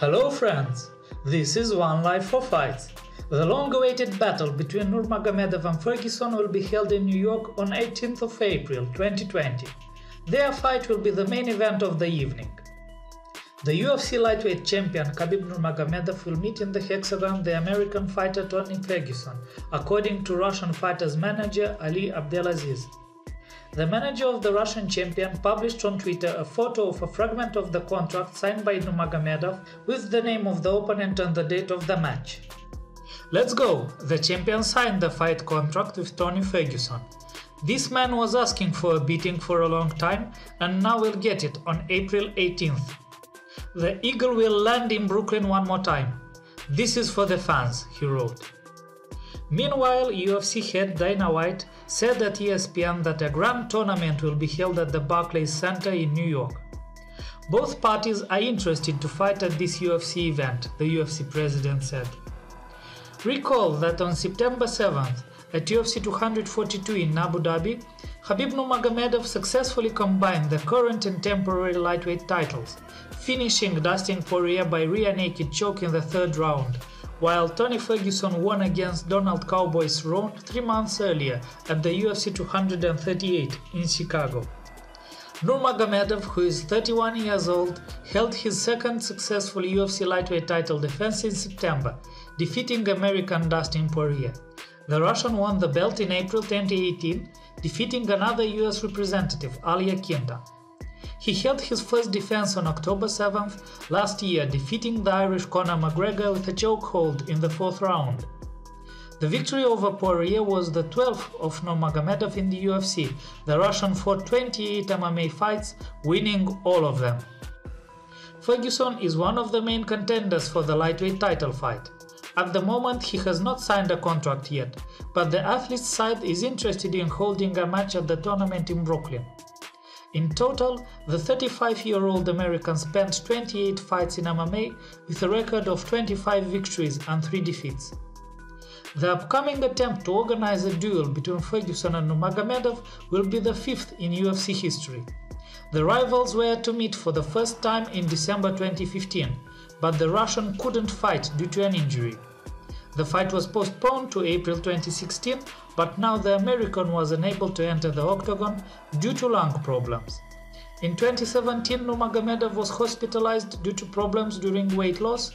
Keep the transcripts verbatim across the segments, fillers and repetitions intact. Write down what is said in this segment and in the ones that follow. Hello friends, this is One Life for Fights. The long-awaited battle between Nurmagomedov and Ferguson will be held in New York on eighteenth of April twenty twenty. Their fight will be the main event of the evening. The U F C lightweight champion Khabib Nurmagomedov will meet in the hexagon the American fighter Tony Ferguson, according to Russian fighters' manager Ali Abdelaziz. The manager of the Russian champion published on Twitter a photo of a fragment of the contract signed by Nurmagomedov with the name of the opponent and the date of the match. Let's go! The champion signed the fight contract with Tony Ferguson. This man was asking for a beating for a long time and now will get it on April eighteenth. The eagle will land in Brooklyn one more time. This is for the fans, he wrote. Meanwhile, U F C head Dana White said at E S P N that a grand tournament will be held at the Barclays Center in New York. Both parties are interested to fight at this U F C event, the U F C president said. Recall that on September seventh, at U F C two forty-two in Abu Dhabi, Khabib Nurmagomedov successfully combined the current and temporary lightweight titles, finishing Dustin Poirier by rear naked choke in the third round, while Tony Ferguson won against Donald "Cowboy" Cerrone three months earlier at the U F C two thirty-eight in Chicago. Nurmagomedov, who is thirty-one years old, held his second successful U F C lightweight title defense in September, defeating American Dustin Poirier. The Russian won the belt in April twenty eighteen, defeating another U S representative, Al Iaquinta. He held his first defense on October seventh last year, defeating the Irish Conor McGregor with a chokehold in the fourth round. The victory over Poirier was the twelfth of Nurmagomedov in the U F C. The Russian fought twenty-eight M M A fights, winning all of them. Ferguson is one of the main contenders for the lightweight title fight. At the moment, he has not signed a contract yet, but the athlete's side is interested in holding a match at the tournament in Brooklyn. In total, the thirty-five-year-old American spent twenty-eight fights in M M A with a record of twenty-five victories and three defeats. The upcoming attempt to organize a duel between Ferguson and Nurmagomedov will be the fifth in U F C history. The rivals were to meet for the first time in December twenty fifteen, but the Russian couldn't fight due to an injury. The fight was postponed to April twenty sixteen, but now the American was unable to enter the octagon due to lung problems. In twenty seventeen, Nurmagomedov was hospitalized due to problems during weight loss,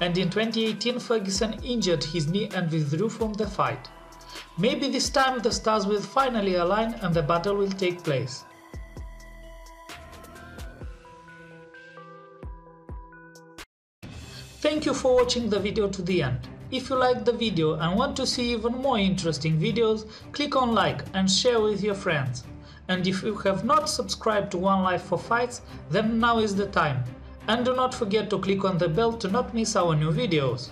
and in twenty eighteen, Ferguson injured his knee and withdrew from the fight. Maybe this time the stars will finally align and the battle will take place. Thank you for watching the video to the end. If you liked the video and want to see even more interesting videos, click on like and share with your friends. And if you have not subscribed to One Life for Fights, then now is the time. And do not forget to click on the bell to not miss our new videos.